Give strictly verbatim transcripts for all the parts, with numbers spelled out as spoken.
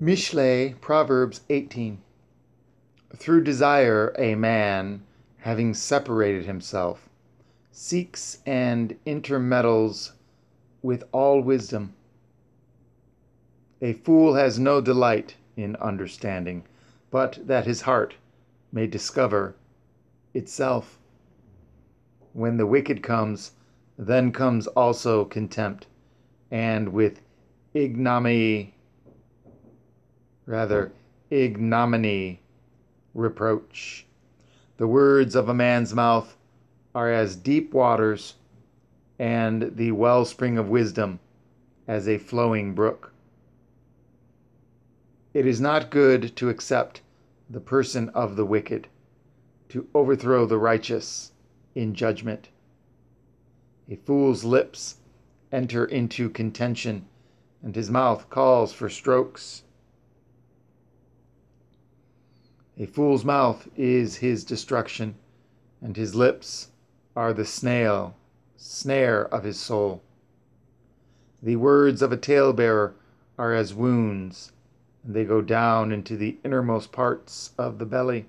Mishlei, Proverbs eighteen. Through desire a man, having separated himself, seeks and intermeddles with all wisdom. A fool has no delight in understanding, but that his heart may discover itself. When the wicked comes, then comes also contempt, and with ignominy Rather, ignominy, reproach. The words of a man's mouth are as deep waters, and the wellspring of wisdom as a flowing brook. It is not good to accept the person of the wicked, to overthrow the righteous in judgment. A fool's lips enter into contention, and his mouth calls for strokes. A fool's mouth is his destruction, and his lips are the snail, snare of his soul. The words of a talebearer are as wounds, and they go down into the innermost parts of the belly.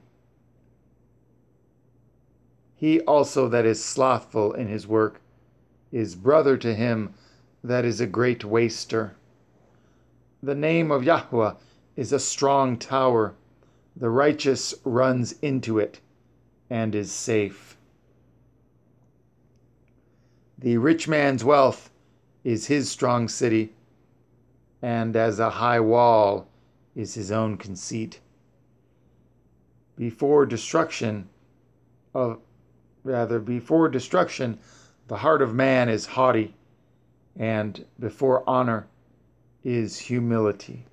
He also that is slothful in his work is brother to him that is a great waster. The name of Yahuwah is a strong tower. The righteous runs into it and is safe. The rich man's wealth is his strong city, and as a high wall is his own conceit. Before destruction of rather before destruction, the heart of man is haughty, and before honor is humility.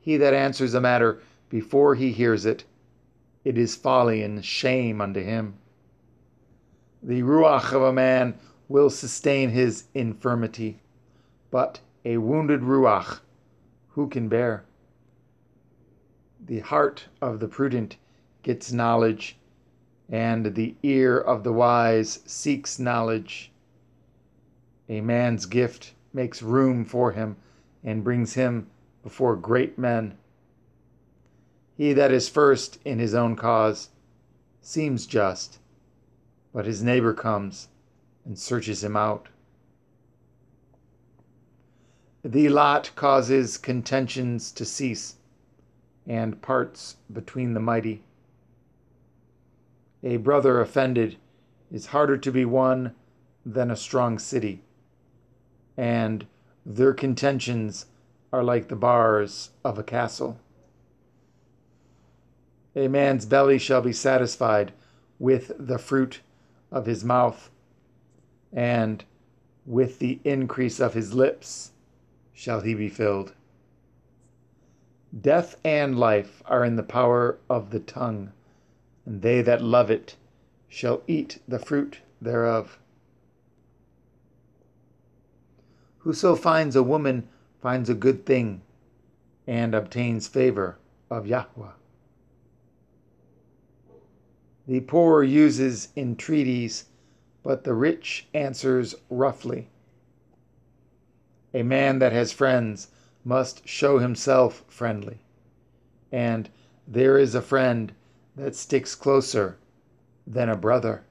He that answers a matter before he hears it, it is folly and shame unto him. The ruach of a man will sustain his infirmity, but a wounded ruach who can bear? The heart of the prudent gets knowledge, and the ear of the wise seeks knowledge. A man's gift makes room for him and brings him before great men. He that is first in his own cause seems just, but his neighbor comes and searches him out. The lot causes contentions to cease, and parts between the mighty. A brother offended is harder to be won than a strong city, and their contentions are like the bars of a castle. A man's belly shall be satisfied with the fruit of his mouth, and with the increase of his lips shall he be filled. Death and life are in the power of the tongue, and they that love it shall eat the fruit thereof. Whoso finds a woman finds a good thing, and obtains favor of Yahuwah. The poor uses entreaties, but the rich answers roughly. A man that has friends must show himself friendly, and there is a friend that sticks closer than a brother.